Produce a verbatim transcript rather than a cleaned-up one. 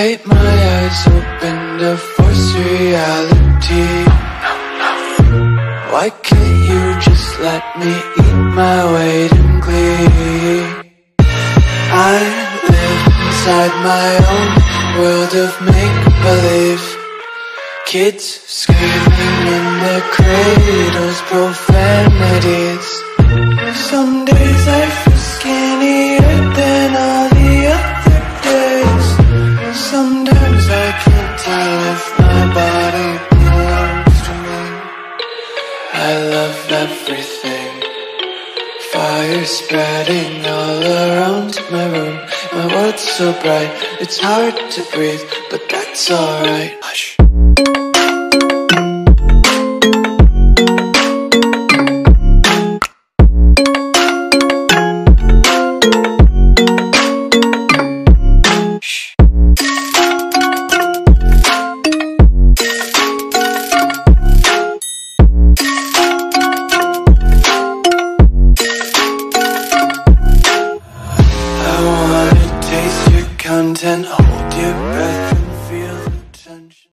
Take my eyes open to force reality. Why can't you just let me eat my weight in glee? I live inside my own world of make-believe. Kids screaming in their cradles, profanities. Some days I feel skinnier than all the other days. Sometimes I can't tell if my body belongs to me. I love everything. Fire spreading all around my room. My world's so bright, it's hard to breathe, but that's alright. Hush. Hold your breath.